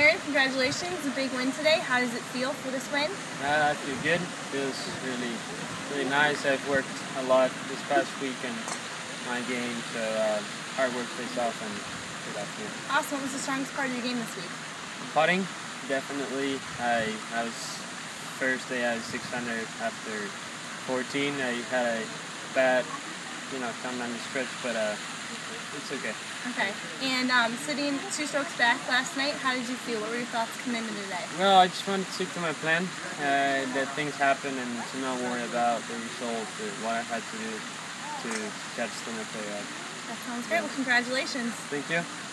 Aaron, congratulations, a big win today. How does it feel for this win? I feel good. It feels really nice. I've worked a lot this past week in my game, so hard work pays off and good afternoon. Awesome. What was the strongest part of your game this week? Putting, definitely. I was, first day I was 600 after 14. I had a bad, come down the stretch, but it's okay. Okay. And sitting 2 strokes back last night, how did you feel? What were your thoughts coming into today? Well, I just wanted to stick to my plan, that things happen and to not worry about the result or what I had to do to catch them if they are. That sounds great. Well, congratulations. Thank you.